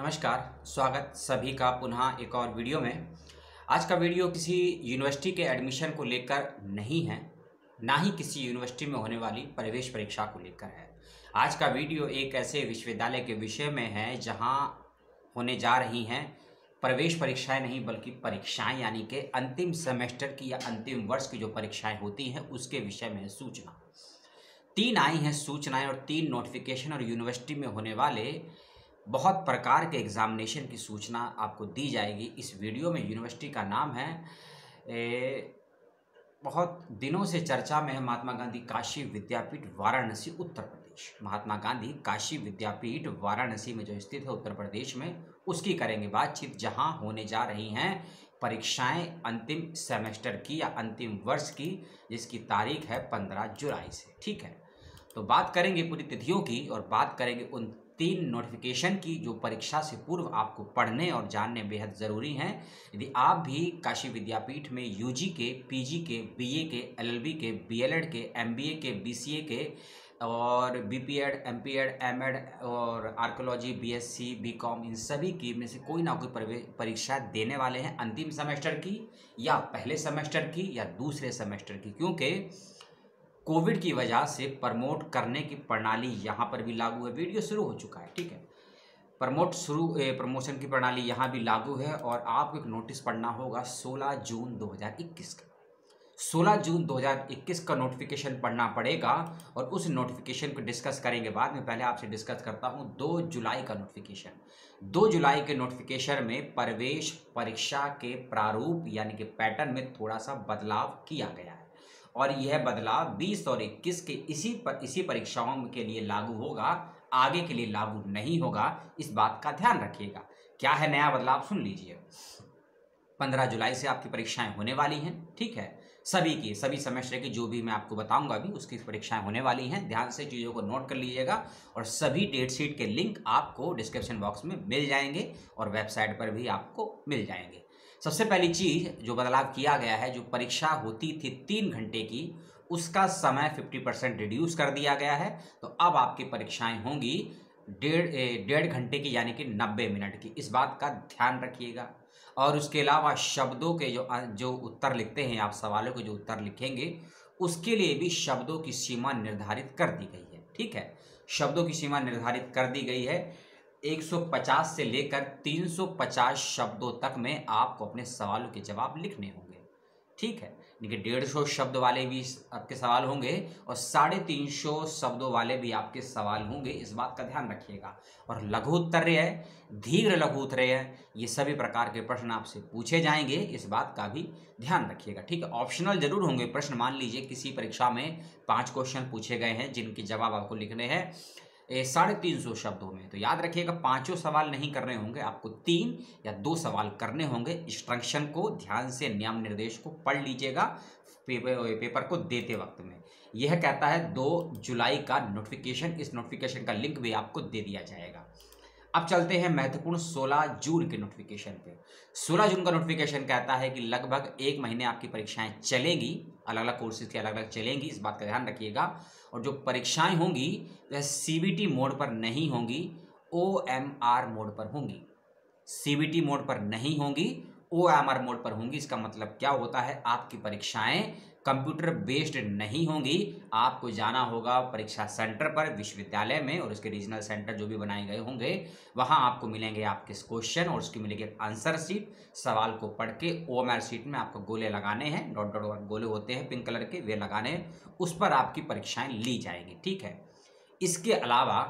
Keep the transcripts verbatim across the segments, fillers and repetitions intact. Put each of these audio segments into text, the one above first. नमस्कार, स्वागत सभी का पुनः एक और वीडियो में। आज का वीडियो किसी यूनिवर्सिटी के एडमिशन को लेकर नहीं है, ना ही किसी यूनिवर्सिटी में होने वाली प्रवेश परीक्षा को लेकर है। आज का वीडियो एक ऐसे विश्वविद्यालय के विषय में है जहां होने जा रही हैं प्रवेश परीक्षाएं नहीं बल्कि परीक्षाएं, यानी कि अंतिम सेमेस्टर की या अंतिम वर्ष की जो परीक्षाएँ होती हैं उसके विषय में सूचना। तीन आई हैं सूचनाएँ और तीन नोटिफिकेशन और यूनिवर्सिटी में होने वाले बहुत प्रकार के एग्ज़ामिनेशन की सूचना आपको दी जाएगी इस वीडियो में। यूनिवर्सिटी का नाम है ए, बहुत दिनों से चर्चा में है, महात्मा गांधी काशी विद्यापीठ वाराणसी उत्तर प्रदेश। महात्मा गांधी काशी विद्यापीठ वाराणसी में जो स्थित है उत्तर प्रदेश में, उसकी करेंगे बातचीत, जहां होने जा रही हैं परीक्षाएं अंतिम सेमेस्टर की या अंतिम वर्ष की, जिसकी तारीख है पंद्रह जुलाई से। ठीक है, तो बात करेंगे पूरी तिथियों की और बात करेंगे उन तीन नोटिफिकेशन की जो परीक्षा से पूर्व आपको पढ़ने और जानने बेहद ज़रूरी हैं। यदि आप भी काशी विद्यापीठ में यूजी के, पीजी के, बीए के, एलएलबी के, बीएलएड के, एमबीए के, बीसीए के और बीपीएड, एमपीएड, एमएड और आर्कोलॉजी, बीएससी, बीकॉम, इन सभी की में से कोई ना कोई परीक्षा देने वाले हैं अंतिम सेमेस्टर की या पहले सेमेस्टर की या दूसरे सेमेस्टर की, क्योंकि कोविड की वजह से प्रमोट करने की प्रणाली यहाँ पर भी लागू है। वीडियो शुरू हो चुका है, ठीक है। प्रमोट शुरू प्रमोशन की प्रणाली यहाँ भी लागू है और आपको एक नोटिस पढ़ना होगा सोलह जून दो हज़ार इक्कीस का। सोलह जून दो हज़ार इक्कीस का नोटिफिकेशन पढ़ना पड़ेगा और उस नोटिफिकेशन को डिस्कस करेंगे बाद में। पहले आपसे डिस्कस करता हूँ दो जुलाई का नोटिफिकेशन। दो जुलाई के नोटिफिकेशन में प्रवेश परीक्षा के प्रारूप यानी कि पैटर्न में थोड़ा सा बदलाव किया गया है और यह बदलाव बीस और इक्कीस के इसी पर इसी परीक्षाओं के लिए लागू होगा, आगे के लिए लागू नहीं होगा। इस बात का ध्यान रखिएगा। क्या है नया बदलाव, सुन लीजिए। पंद्रह जुलाई से आपकी परीक्षाएं होने वाली हैं, ठीक है। सभी की, सभी सेमेस्टर की जो भी मैं आपको बताऊंगा अभी, उसकी परीक्षाएं होने वाली हैं। ध्यान से चीज़ों को नोट कर लीजिएगा और सभी डेट शीट के लिंक आपको डिस्क्रिप्शन बॉक्स में मिल जाएंगे और वेबसाइट पर भी आपको मिल जाएंगे। सबसे पहली चीज़ जो बदलाव किया गया है, जो परीक्षा होती थी तीन घंटे की, उसका समय पचास परसेंट रिड्यूस कर दिया गया है। तो अब आपकी परीक्षाएं होंगी डेढ़ डेढ़ घंटे की यानी कि नब्बे मिनट की। इस बात का ध्यान रखिएगा। और उसके अलावा शब्दों के जो जो उत्तर लिखते हैं आप, सवालों के जो उत्तर लिखेंगे, उसके लिए भी शब्दों की सीमा निर्धारित कर दी गई है, ठीक है। शब्दों की सीमा निर्धारित कर दी गई है। एक सौ पचास से लेकर तीन सौ पचास शब्दों तक में आपको अपने सवालों के जवाब लिखने होंगे, ठीक है। यानी कि डेढ़ सौ शब्द वाले भी आपके सवाल होंगे और साढ़े तीन सौ शब्दों वाले भी आपके सवाल होंगे। इस बात का ध्यान रखिएगा। और लघु उत्तरीय है, धीरे लघु उत्तरीय है, ये सभी प्रकार के प्रश्न आपसे पूछे जाएंगे। इस बात का भी ध्यान रखिएगा, ठीक है। ऑप्शनल जरूर होंगे प्रश्न। मान लीजिए किसी परीक्षा में पाँच क्वेश्चन पूछे गए हैं जिनके जवाब आपको लिखने हैं साढ़े तीन सौ शब्दों में, तो याद रखिएगा पांचों सवाल नहीं करने होंगे, आपको तीन या दो सवाल करने होंगे। इंस्ट्रक्शन को ध्यान से, नियम निर्देश को पढ़ लीजिएगा पेपर पेपर को देते वक्त में। यह कहता है दो जुलाई का नोटिफिकेशन। इस नोटिफिकेशन का लिंक भी आपको दे दिया जाएगा। अब चलते हैं महत्वपूर्ण सोलह जून के नोटिफिकेशन पे। सोलह जून का नोटिफिकेशन कहता है कि लगभग एक महीने आपकी परीक्षाएं चलेंगी, अलग अलग कोर्सेज की अलग अलग चलेंगी। इस बात का ध्यान रखिएगा। और जो परीक्षाएं होंगी वह सी बी टी मोड पर नहीं होंगी, ओ एम आर मोड पर होंगी। सी बी टी मोड पर नहीं होंगी, ओ एम आर मोड पर होंगी। इसका मतलब क्या होता है, आपकी परीक्षाएं कंप्यूटर बेस्ड नहीं होंगी। आपको जाना होगा परीक्षा सेंटर पर, विश्वविद्यालय में, और उसके रीजनल सेंटर जो भी बनाए गए होंगे वहां आपको मिलेंगे आपके क्वेश्चन और उसकी मिलेगी आंसर शीट। सवाल को पढ़ के ओ एम आर शीट में आपको गोले लगाने हैं, डॉट डॉट गोले होते हैं पिंक कलर के, वे लगाने हैं। उस पर आपकी परीक्षाएं ली जाएंगी, ठीक है। इसके अलावा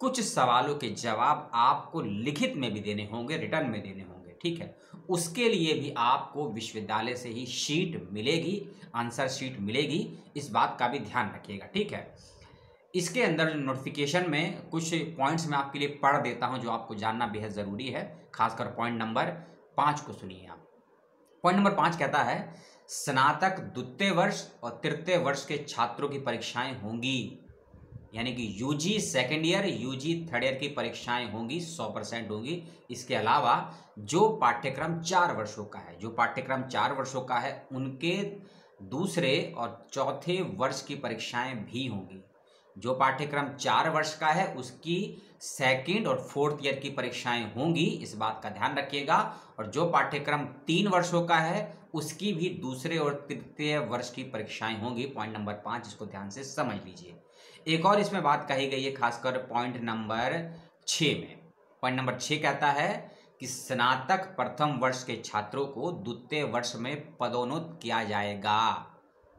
कुछ सवालों के जवाब आपको लिखित में भी देने होंगे, रिटर्न में देने होंगे, ठीक है। उसके लिए भी आपको विश्वविद्यालय से ही शीट मिलेगी, आंसर शीट मिलेगी। इस बात का भी ध्यान रखिएगा, ठीक है। इसके अंदर नोटिफिकेशन में कुछ पॉइंट्स मैं आपके लिए पढ़ देता हूं जो आपको जानना बेहद ज़रूरी है, खासकर पॉइंट नंबर पाँच को सुनिए आप। पॉइंट नंबर पाँच कहता है स्नातक द्वितीय वर्ष और तृतीय वर्ष के छात्रों की परीक्षाएँ होंगी, यानी कि UG second year, UG third year की परीक्षाएं होंगी, सौ परसेंट होंगी। इसके अलावा जो पाठ्यक्रम चार वर्षों का है, जो पाठ्यक्रम चार वर्षों का है उनके दूसरे और चौथे वर्ष की परीक्षाएं भी होंगी। जो पाठ्यक्रम चार वर्ष का है उसकी सेकंड और फोर्थ ईयर की परीक्षाएं होंगी, इस बात का ध्यान रखिएगा। और जो पाठ्यक्रम तीन वर्षों का है उसकी भी दूसरे और तृतीय वर्ष की परीक्षाएं होंगी। पॉइंट नंबर पाँच, इसको ध्यान से समझ लीजिए। एक और इसमें बात कही गई है खासकर पॉइंट नंबर छः में। पॉइंट नंबर छः कहता है कि स्नातक प्रथम वर्ष के छात्रों को द्वितीय वर्ष में पदोन्नत किया जाएगा,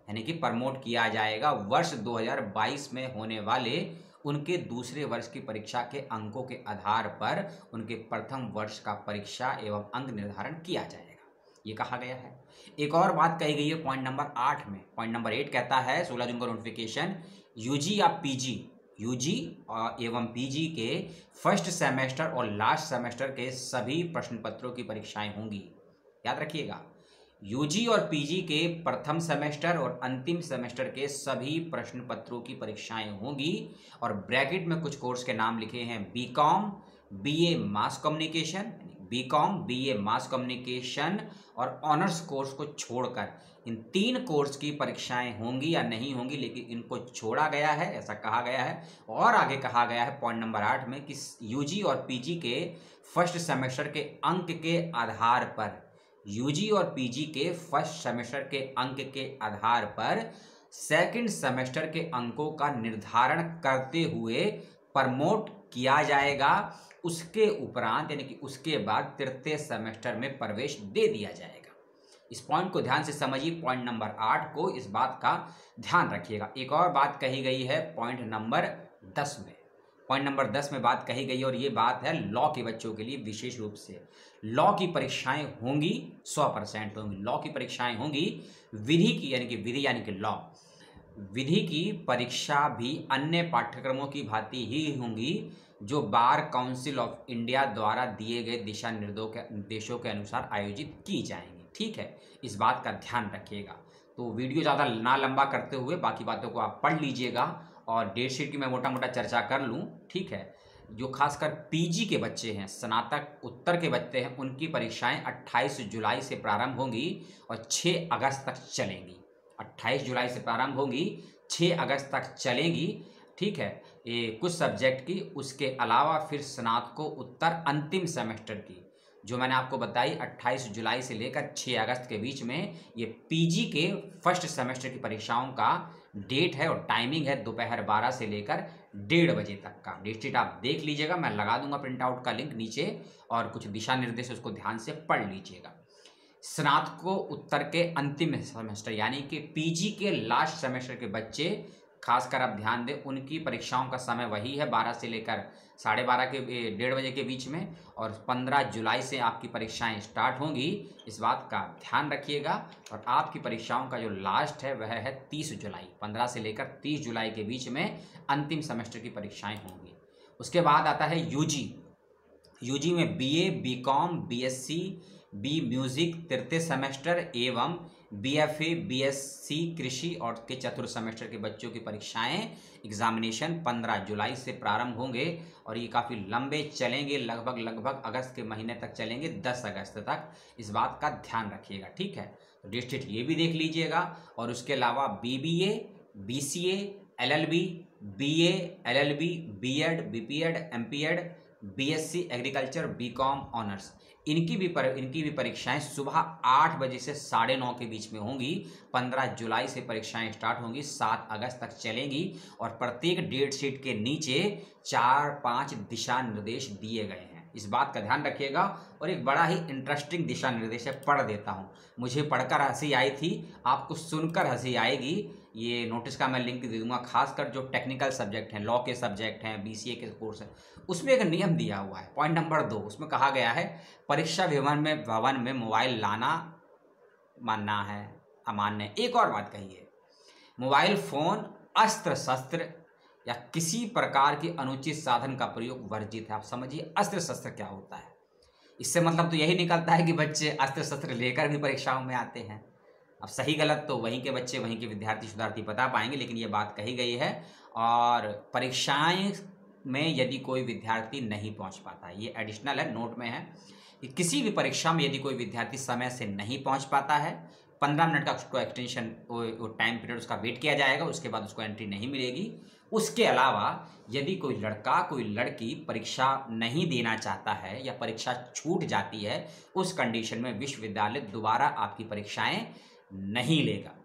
यानी कि प्रमोट किया जाएगा वर्ष दो हज़ार बाईस में होने वाले उनके दूसरे वर्ष की परीक्षा के अंकों के आधार पर उनके प्रथम वर्ष का परीक्षा एवं अंक निर्धारण किया जाएगा, ये कहा गया है। एक और बात कही गई है पॉइंट नंबर आठ में। पॉइंट नंबर एट कहता है सोलह जून को नोटिफिकेशन यूजी या पीजी, यूजी एवं पीजी के फर्स्ट सेमेस्टर और लास्ट सेमेस्टर के सभी प्रश्न पत्रों की परीक्षाएं होंगी। याद रखिएगा, यूजी और पीजी के प्रथम सेमेस्टर और अंतिम सेमेस्टर के सभी प्रश्न पत्रों की परीक्षाएं होंगी। और ब्रैकेट में कुछ कोर्स के नाम लिखे हैं, BCom, BA mass communication, BCom, BA mass communication और ऑनर्स कोर्स को छोड़कर इन तीन कोर्स की परीक्षाएं होंगी या नहीं होंगी, लेकिन इनको छोड़ा गया है ऐसा कहा गया है। और आगे कहा गया है पॉइंट नंबर आठ में कि यूजी और पीजी के फर्स्ट सेमेस्टर के अंक के आधार पर, यूजी और पीजी के फर्स्ट सेमेस्टर के अंक के आधार पर सेकंड सेमेस्टर के अंकों का निर्धारण करते हुए प्रमोट किया जाएगा। उसके उपरांत यानी कि उसके बाद तृतीय सेमेस्टर में प्रवेश दे दिया जाएगा। इस पॉइंट को ध्यान से समझिए, पॉइंट नंबर आठ को, इस बात का ध्यान रखिएगा। एक और बात कही गई है पॉइंट नंबर दस में। पॉइंट नंबर दस में बात कही गई और ये बात है लॉ के बच्चों के लिए, विशेष रूप से लॉ की परीक्षाएं होंगी, सौ परसेंट होंगी लॉ की परीक्षाएं होंगी। विधि की यानी कि विधि यानी कि लॉ विधि की परीक्षा भी अन्य पाठ्यक्रमों की भांति ही होंगी जो बार काउंसिल ऑफ इंडिया द्वारा दिए गए दिशा निर्देशों के अनुसार आयोजित की जाएंगी। ठीक है, इस बात का ध्यान रखिएगा। तो वीडियो ज़्यादा ना लंबा करते हुए बाकी बातों को आप पढ़ लीजिएगा और डेट शीट की मैं मोटा मोटा चर्चा कर लूँ। ठीक है, जो खासकर पीजी के बच्चे हैं, स्नातक उत्तर के बच्चे हैं, उनकी परीक्षाएं अट्ठाईस जुलाई से प्रारंभ होंगी और छह अगस्त तक चलेंगी। अट्ठाईस जुलाई से प्रारंभ होंगी, छह अगस्त तक चलेंगी। ठीक है, ये कुछ सब्जेक्ट की, उसके अलावा फिर स्नातको उत्तर अंतिम सेमेस्टर की जो मैंने आपको बताई अट्ठाईस जुलाई से लेकर छह अगस्त के बीच में, ये पीजी के फर्स्ट सेमेस्टर की परीक्षाओं का डेट है और टाइमिंग है दोपहर बारह से लेकर डेढ़ बजे तक का। डेट शीट आप देख लीजिएगा, मैं लगा दूंगा प्रिंट आउट का लिंक नीचे, और कुछ दिशा निर्देश उसको ध्यान से पढ़ लीजिएगा। स्नातको उत्तर के अंतिम सेमेस्टर यानी कि पीजी के लास्ट सेमेस्टर के बच्चे खासकर आप ध्यान दें, उनकी परीक्षाओं का समय वही है बारह से लेकर साढ़े बारह के डेढ़ बजे के बीच में, और पंद्रह जुलाई से आपकी परीक्षाएं स्टार्ट होंगी, इस बात का ध्यान रखिएगा। और आपकी परीक्षाओं का जो लास्ट है वह है तीस जुलाई, पंद्रह से लेकर तीस जुलाई के बीच में अंतिम सेमेस्टर की परीक्षाएं होंगी। उसके बाद आता है यूजी। यूजी में BA, BCom, BSc, B music तृतीय सेमेस्टर एवं बीएफए, बीएससी कृषि और के चतुर्थ सेमेस्टर के बच्चों की परीक्षाएं एग्जामिनेशन पंद्रह जुलाई से प्रारंभ होंगे और ये काफ़ी लंबे चलेंगे, लगभग लगभग अगस्त के महीने तक चलेंगे, दस अगस्त तक, इस बात का ध्यान रखिएगा। ठीक है, डेट शीट ये भी देख लीजिएगा। और उसके अलावा BBA, BCA, LLB, BA, LLB, BEd, BPEd, MPEd, BSc agriculture, BCom honours, इनकी भी पर इनकी भी परीक्षाएं सुबह आठ बजे से साढ़े नौ के बीच में होंगी। पंद्रह जुलाई से परीक्षाएं स्टार्ट होंगी, सात अगस्त तक चलेंगी। और प्रत्येक डेट शीट के नीचे चार पांच दिशा निर्देश दिए गए हैं, इस बात का ध्यान रखिएगा। और एक बड़ा ही इंटरेस्टिंग दिशा निर्देश है, पढ़ देता हूँ, मुझे पढ़कर हंसी आई थी, आपको सुनकर हंसी आएगी। ये नोटिस का मैं लिंक दे दूंगा। खासकर जो टेक्निकल सब्जेक्ट हैं, लॉ के सब्जेक्ट हैं, बीसीए के कोर्स हैं, उसमें एक नियम दिया हुआ है। पॉइंट नंबर दो, उसमें कहा गया है परीक्षा भवन में भवन में मोबाइल लाना मानना है अमान्य। एक और बात कही है, मोबाइल फ़ोन, अस्त्र शस्त्र या किसी प्रकार के अनुचित साधन का प्रयोग वर्जित है। आप समझिए अस्त्र शस्त्र क्या होता है, इससे मतलब तो यही निकलता है कि बच्चे अस्त्र शस्त्र लेकर भी परीक्षाओं में आते हैं। अब सही गलत तो वहीं के बच्चे, वहीं के विद्यार्थी शोधार्थी बता पाएंगे, लेकिन ये बात कही गई है। और परीक्षाएं में यदि कोई विद्यार्थी नहीं पहुंच पाता, ये एडिशनल है, नोट में है, कि किसी भी परीक्षा में यदि कोई विद्यार्थी समय से नहीं पहुंच पाता है, पंद्रह मिनट का उसको एक्सटेंशन, वो टाइम पीरियड उसका वेट किया जाएगा, उसके बाद उसको एंट्री नहीं मिलेगी। उसके अलावा यदि कोई लड़का कोई लड़की परीक्षा नहीं देना चाहता है या परीक्षा छूट जाती है, उस कंडीशन में विश्वविद्यालय दोबारा आपकी परीक्षाएं नहीं लेगा।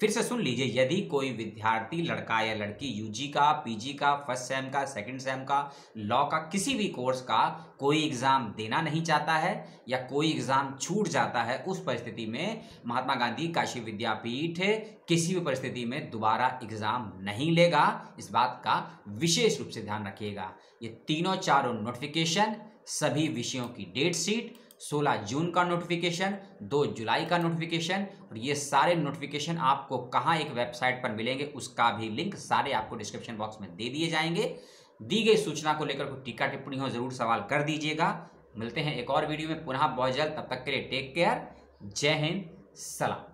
फिर से सुन लीजिए, यदि कोई विद्यार्थी लड़का या लड़की यूजी का, पीजी का, फर्स्ट सेम का, सेकंड सेम का, लॉ का किसी भी कोर्स का कोई एग्ज़ाम देना नहीं चाहता है या कोई एग्ज़ाम छूट जाता है, उस परिस्थिति में महात्मा गांधी काशी विद्यापीठ किसी भी परिस्थिति में दोबारा एग्ज़ाम नहीं लेगा। इस बात का विशेष रूप से ध्यान रखिएगा। ये तीनों चारों नोटिफिकेशन, सभी विषयों की डेट शीट, सोलह जून का नोटिफिकेशन, दो जुलाई का नोटिफिकेशन, और ये सारे नोटिफिकेशन आपको कहाँ एक वेबसाइट पर मिलेंगे, उसका भी लिंक सारे आपको डिस्क्रिप्शन बॉक्स में दे दिए जाएंगे। दी गई सूचना को लेकर कोई टीका टिप्पणी हो ज़रूर सवाल कर दीजिएगा। मिलते हैं एक और वीडियो में पुनः बहुत जल्द, तब तक के लिए टेक केयर, जय हिंद, सलाम।